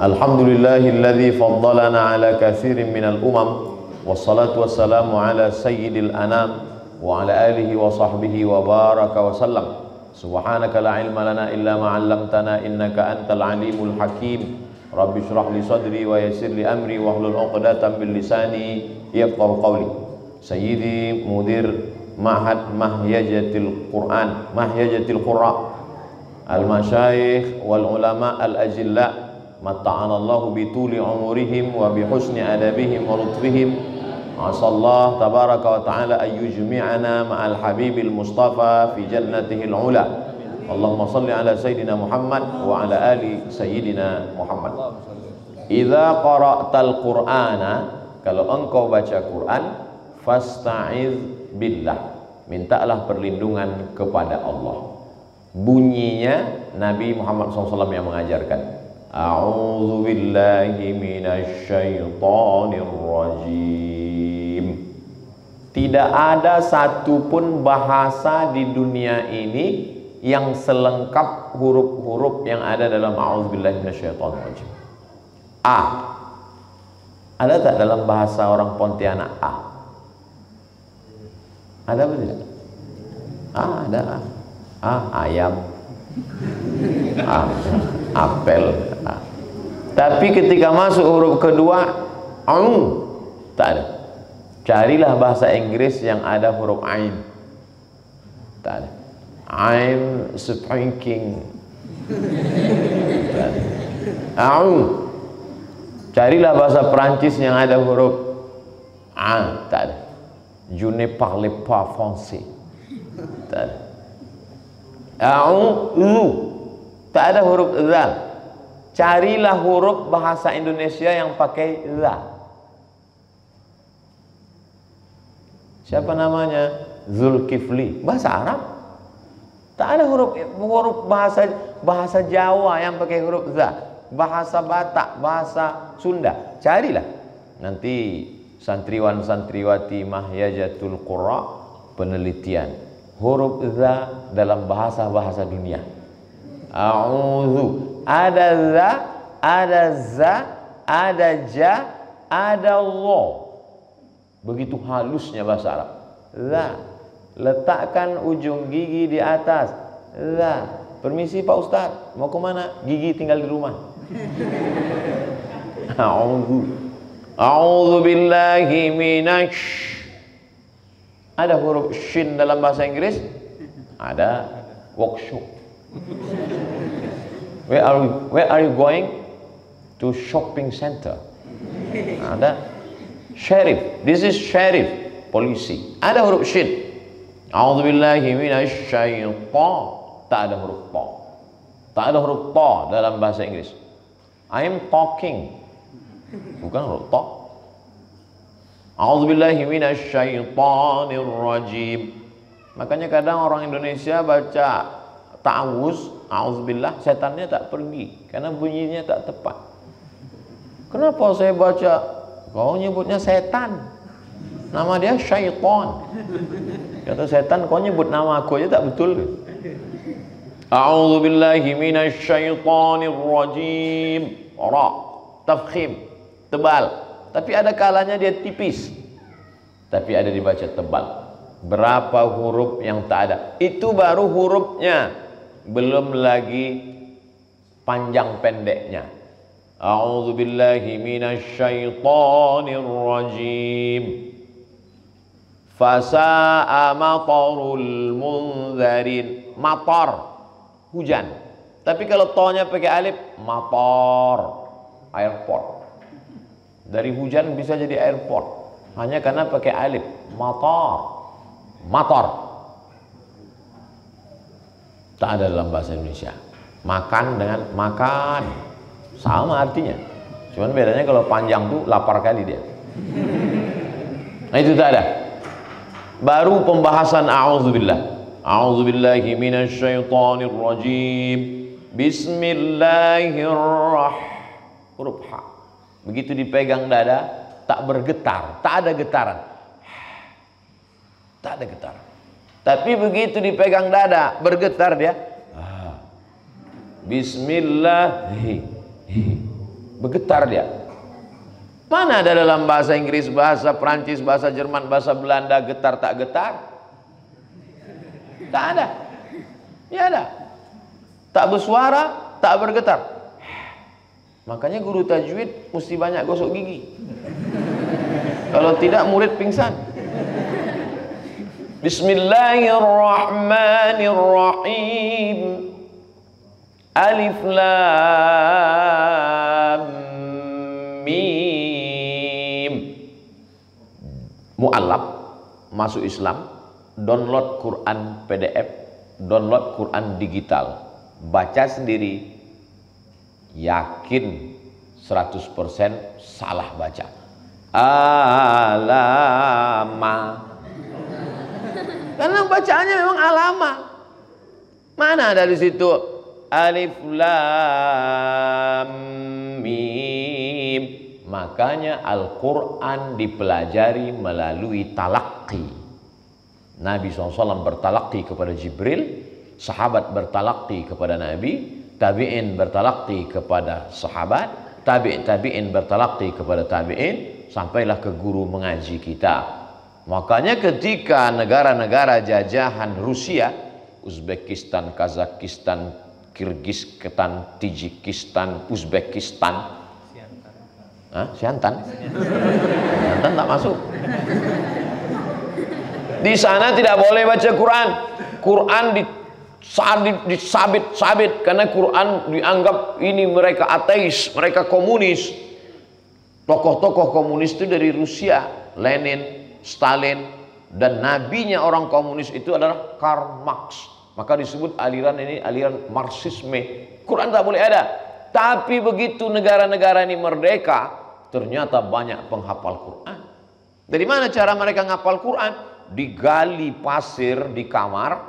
Alhamdulillahilladzi faddalana ala katsirin minal umam. Wassalatu wassalamu ala sayyidil anam wa ala alihi wa sahbihi wa baraka wa sallam. Subhanaka la ilma lana illa ma'allamtana innaka antal alimul hakim. Rabbi syrah li sadri wa yassir li amri wa hlul uqdatan bil lisani yafqahu qawli. Sayyidi mudir Ma'had Mahyajatul Qur'an, Mahyajatul Qurra', al-masyayikh wal ulama al-ajilla, matta'anallahu bituli umurihim wa bihusni adabihim wa lutfihim. Asallah tabaraka wa ta'ala ayyujmi'ana ma'al habibil mustafa fi jannatihil ula. Allahumma salli ala Sayyidina Muhammad wa ala ali Sayyidina Muhammad. Idza qara'tal Qur'ana, kalau engkau baca Qur'an, fasta'iz billah, mintalah perlindungan kepada Allah. Bunyinya Nabi Muhammad SAW yang mengajarkan. A'udzu billahi minasy syaithanir rajim. Tidak ada satupun bahasa di dunia ini yang selengkap huruf-huruf yang ada dalam a'udzu billahi minasy syaithanir rajim. A. Ada tak dalam bahasa orang Pontianak A? Ada apa tidak? A ada. A ayam. A apel. A. Tapi ketika masuk huruf kedua ang, tak ada. Carilah bahasa Inggris yang ada huruf ain. Tak ada. I'm speaking. Ang. Carilah bahasa Perancis yang ada huruf a, tak ada. Je ne parle pas français. Tak ada. Ang, tak ada huruf za. Carilah huruf bahasa Indonesia yang pakai za. Siapa namanya? Zulkifli, bahasa Arab. Tak ada huruf bahasa Jawa yang pakai huruf za. Bahasa Batak, bahasa Sunda, carilah. Nanti santriwan santriwati Mahyajatul Qurra' penelitian huruf za dalam bahasa-bahasa dunia. A'udzu, ada za, ada za, ada ja, ada Allah. Begitu halusnya bahasa Arab. Za, letakkan ujung gigi di atas. Za, permisi Pak Ustadz, mau kemana? Gigi tinggal di rumah. A'udzu, a'udzu billahi minasy. Ada huruf shin dalam bahasa Inggris? Ada. Workshop. Where are you going? To shopping center. Ada. Sheriff. This is sheriff. Polisi. Ada huruf shin. A'udzubillahi minasyaitan. Tak ada huruf ta. Tak ada huruf ta dalam bahasa Inggris. I am talking. Bukan huruf ta. A'udzubillahi minasyaitanir rajim. Makanya kadang orang Indonesia baca ta'awuz, a'udzubillah, setannya tak pergi karena bunyinya tak tepat. Kenapa saya baca kau nyebutnya setan, nama dia syaitan? Kata setan, kau nyebut nama aku aja tak betul. A'udzubillahi minasyaitanir rajim. Ra, tafkhim, tebal. Tapi ada kalanya dia tipis, tapi ada dibaca tebal. Berapa huruf yang tak ada? Itu baru hurufnya, belum lagi panjang pendeknya. A'udzubillahi minasyaitonirrajim. Fasa'a matarul munzarin. Matar, hujan. Tapi kalau tonya pakai alif, matar, airport. Dari hujan bisa jadi airport hanya karena pakai alif. Matar, matar. Tak ada dalam bahasa Indonesia. Makan dengan makan, sama artinya. Cuman bedanya kalau panjang tuh lapar kali dia. Nah itu tak ada. Baru pembahasan a'udzubillah. A'udzubillahi minasyaitonirrajim. Bismillahirrahmanirrahim. Huruf ha. Begitu dipegang dada, tak bergetar, tak ada getaran. Tak ada getaran. Tapi begitu dipegang dada, bergetar dia. Bismillah. Bergetar dia. Mana ada dalam bahasa Inggris, bahasa Perancis, bahasa Jerman, bahasa Belanda getar tak getar? Tak ada. Ya ada. Tak bersuara, tak bergetar. Makanya guru tajwid mesti banyak gosok gigi. Kalau tidak murid pingsan. Bismillahirrahmanirrahim. Alif Lam Mim. Mu'allab masuk Islam, download Quran PDF, download Quran digital, baca sendiri, yakin 100% salah baca. Alama, karena bacaannya memang alama. Mana dari situ alif lam mim? Makanya Al-Qur'an dipelajari melalui talaqi. Nabi SAW bertalaqi kepada Jibril, sahabat bertalaqi kepada Nabi, tabi'in bertalaqi kepada sahabat, tabi'in bertalaqi kepada tabi'in, sampailah ke guru mengaji kita. Makanya ketika negara-negara jajahan Rusia, Uzbekistan, Kazakhstan, Kirgisistan, Tijikistan, Uzbekistan, Siantan, Siantan tak masuk. Di sana tidak boleh baca Quran. Quran disabit-sabit karena Quran dianggap ini mereka ateis, mereka komunis. Tokoh-tokoh komunis itu dari Rusia, Lenin, Stalin, dan nabinya orang komunis itu adalah Karl Marx. Maka disebut aliran ini aliran Marxisme. Quran tak boleh ada. Tapi begitu negara-negara ini merdeka, ternyata banyak penghafal Quran. Dari mana cara mereka menghafal Quran? Digali pasir di kamar,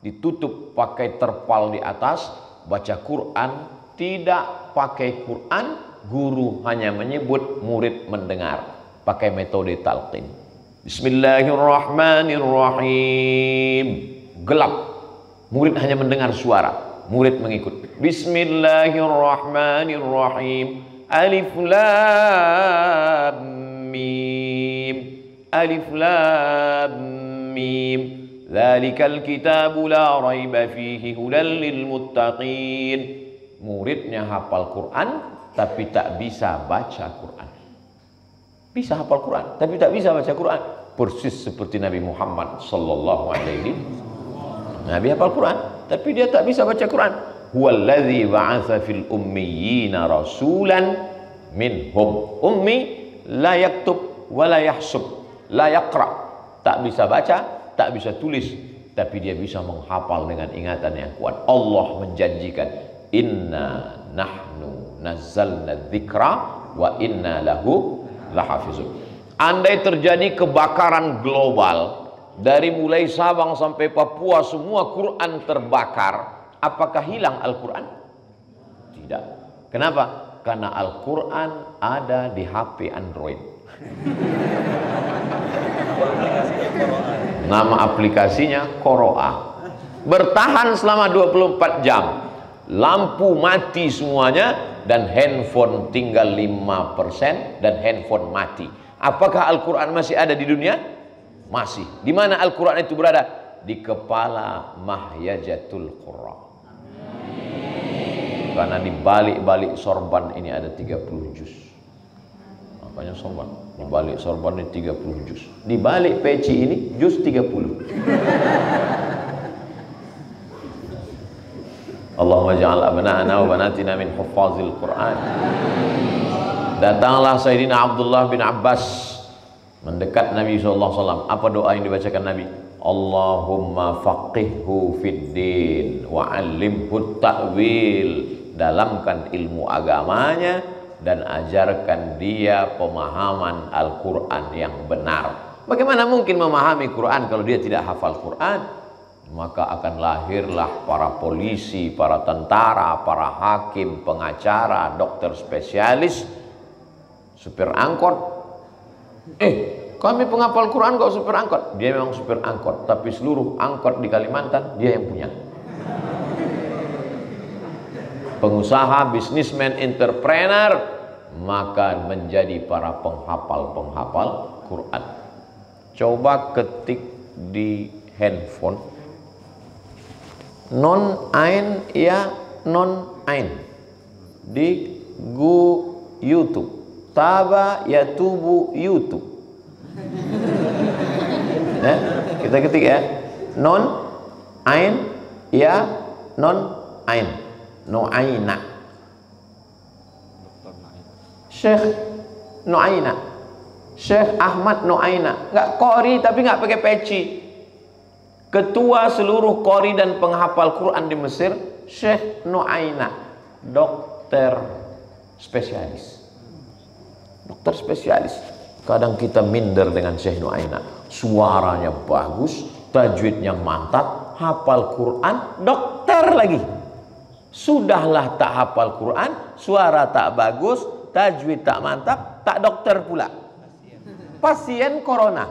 ditutup pakai terpal di atas, baca Quran, tidak pakai Quran. Guru hanya menyebut, murid mendengar pakai metode talqin. Bismillahirrahmanirrahim. Gelap. Murid hanya mendengar suara, murid mengikut. Bismillahirrahmanirrahim. Alif lam mim. Alif lam mim. Dzalikal kitabu la raiba fihi hudal lil muttaqin. Muridnya hafal Quran tapi tak bisa baca Quran. Bisa hafal Quran tapi tak bisa baca Quran. Persis seperti Nabi Muhammad sallallahu alaihi wasallam. Nabi hafal Quran tapi dia tak bisa baca Quran. Huwallazi ba'atsa fil ummiyina rasulan minhum. Ummi la yaktub wa la yahsub, la yaqra. Tak bisa baca, tak bisa tulis, tapi dia bisa menghafal dengan ingatan yang kuat. Allah menjanjikan, "Inna nahnu nazzalna dzikra wa inna lahu lahafizun." Andai terjadi kebakaran global, dari mulai Sabang sampai Papua semua Quran terbakar, apakah hilang Al-Quran? Tidak. Kenapa? Karena Al-Quran ada di HP Android. Nama aplikasinya Qur'an. Bertahan selama 24 jam. Lampu mati semuanya, dan handphone tinggal 5% dan handphone mati. Apakah Al-Qur'an masih ada di dunia? Masih. Di mana Al-Qur'an itu berada? Di kepala Mahyajatul Qurra'. Karena di balik-balik sorban ini ada 30 juz. Makanya sorban, di balik sorban ini 30 juz. Di balik peci ini juz 30. Allahumma ja'al abna'ana wa banatina min huffazil Qur'an. Datanglah Sayyidina Abdullah bin Abbas mendekat Nabi SAW. Apa doa yang dibacakan Nabi? Allahumma faqihhu fid din wa 'allimhu ta'wil. Dalamkan ilmu agamanya dan ajarkan dia pemahaman Al-Qur'an yang benar. Bagaimana mungkin memahami Qur'an kalau dia tidak hafal Qur'an? Maka akan lahirlah para polisi, para tentara, para hakim, pengacara, dokter spesialis, supir angkot. Kami penghafal Quran kok supir angkot? Dia memang supir angkot, tapi seluruh angkot di Kalimantan dia yang punya. Pengusaha, bisnismen, entrepreneur, maka menjadi para penghafal-penghafal Quran. Coba ketik di handphone non-ain ya non-ain di YouTube, taba yatubu YouTube. Nah, kita ketik ya non-ain ya non-ain Nu'ayna, Syekh Nu'ayna, Syekh Ahmad Nu'ayna, nggak qori tapi nggak pakai peci. Ketua seluruh qori dan penghafal Quran di Mesir Syekh Nu'ayna, dokter spesialis, dokter spesialis. Kadang kita minder dengan Syekh Nu'ayna, suaranya bagus, tajwidnya mantap, hafal Quran, dokter lagi. Sudahlah tak hafal Quran, suara tak bagus, tajwid tak mantap, tak dokter pula. Pasien corona.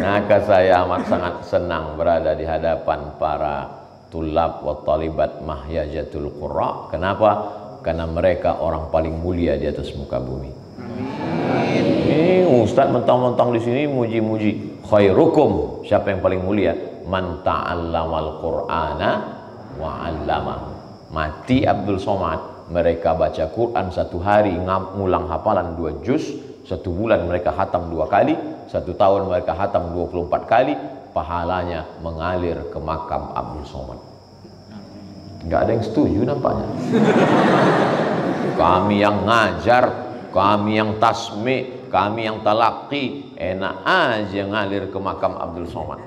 Maka saya amat sangat senang berada di hadapan para tulab wa talibat Mahyajatul Qurra'. Kenapa? Karena mereka orang paling mulia di atas muka bumi. Ini Ustadz mentang-mentang di sini muji-muji. Khairukum, siapa yang paling mulia? Man ta'allamal Qur'ana wa'allamahu. Mati Abdul Somad, mereka baca Quran satu hari ngulang hafalan 2 juz, 1 bulan mereka hatam 2 kali, 1 tahun mereka hatam 24 kali, pahalanya mengalir ke makam Abdul Somad. Gak ada yang setuju nampaknya. Kami yang ngajar, kami yang tasmi', kami yang talaqi, enak aja ngalir ke makam Abdul Somad.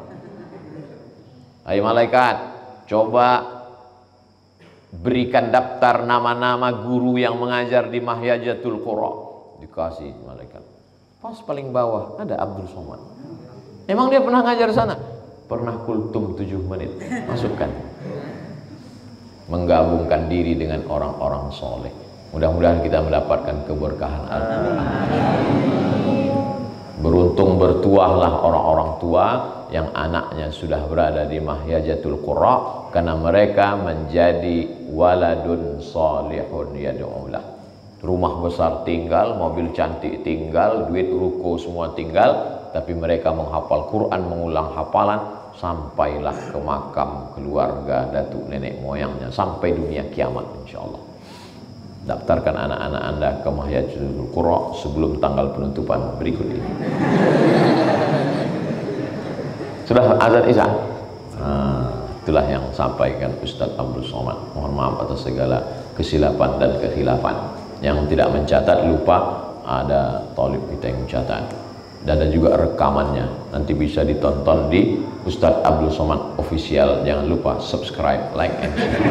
Hai malaikat, coba berikan daftar nama-nama guru yang mengajar di Mahyajatul Qurra'. Dikasih malaikat. Pas paling bawah ada Abdul Somad. Emang dia pernah ngajar sana? Pernah kultum 7 menit. Masukkan. Menggabungkan diri dengan orang-orang soleh. Mudah-mudahan kita mendapatkan keberkahan Al-Qur'an. Beruntung bertuahlah orang-orang tua yang anaknya sudah berada di Mahyajatul Qurra', karena mereka menjadi waladun salihun yad'ulah. Rumah besar tinggal, mobil cantik tinggal, duit ruko semua tinggal, tapi mereka menghafal Quran, mengulang hafalan sampailah ke makam keluarga datuk nenek moyangnya sampai dunia kiamat insyaallah. Daftarkan anak-anak Anda ke Mahyajatul Qurra' sebelum tanggal penutupan berikut ini. Sudah azan Isya? Itulah yang sampaikan Ustadz Abdul Somad. Mohon maaf atas segala kesilapan dan kekhilafan. Yang tidak mencatat lupa, ada talib kita yang mencatat. Dan ada juga rekamannya. Nanti bisa ditonton di Ustadz Abdul Somad Official. Jangan lupa subscribe, like, and share.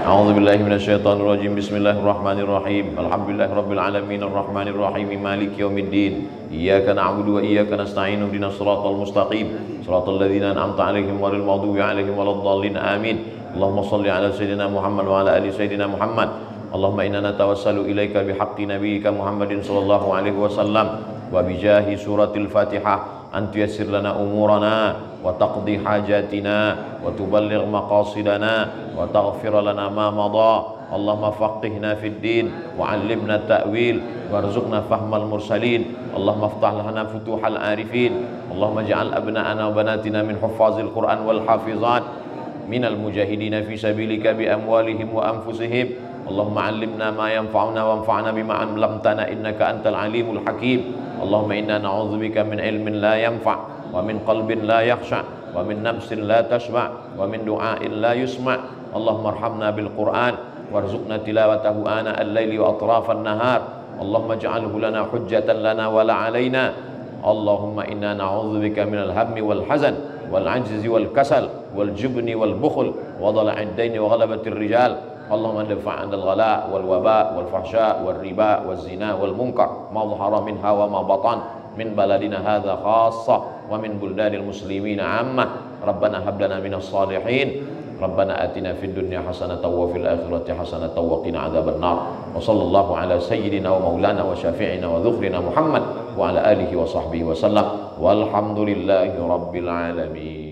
A'udzubillahi minasyaitonirrajim. Bismillahirrahmanirrahim. Alhamdulillahirabbil alamin arrahmanirrahim maliki yaumiddin. Iyyaka na'budu wa iyyaka nasta'in ihdinas shiratal mustaqim. Shiratal ladzina an'amta 'alaihim ghairil maghdubi 'alaihim waladdallin. Amin. Allahumma shalli 'ala sayyidina Muhammad wa 'ala ali sayyidina Muhammad. Allahumma inna natawassalu ilaika bihaqqi nabiyyika Muhammadin sallallahu alaihi wasallam wa bijahi suratil Fatihah an tuyassir lana umurana وتقضي حاجاتنا وتبلغ مقاصدنا وتغفر لنا ما مضى اللهم فقهنا في الدين وعلمنا التأويل وارزقنا فهم المرسلين اللهم افتح لنا فتوح العارفين اللهم اجعل أبناءنا وبناتنا من حفاظ القرآن والحافظات من المجاهدين في سبيلك بأموالهم وأنفسهم اللهم علمنا ما ينفعنا وانفعنا بما علمتنا إنك أنت العليم الحكيم اللهم إنا نعوذ بك من علم لا ينفع ومن قلب لا يخشع ومن نفس لا تشبع ومن دعاء لا يسمع اللهم ارحمنا بالقرآن وارزقنا تلاوته آناء الليل وأطراف النهار اللهم اجعله لنا حجة لنا ولا علينا اللهم إنا نعوذ بك من الهم والحزن والعجز والكسل والجبن والبخل وضلع الدين وغلبة الرجال اللهم ادفع عن الغلاء والوباء والفحشاء والربا والزنا والمنكر ما ظهر منها وما بطن من بلدنا هذا خاصة ومن بلدان المسلمين عامة ربنا هب لنا من الصالحين ربنا آتنا في الدنيا حسنة وفي الآخرة حسنة وقنا عذاب النار وصلى الله على سيدنا ومولانا وشافعنا وذخرنا محمد وعلى آله وصحبه وسلم والحمد لله رب العالمين.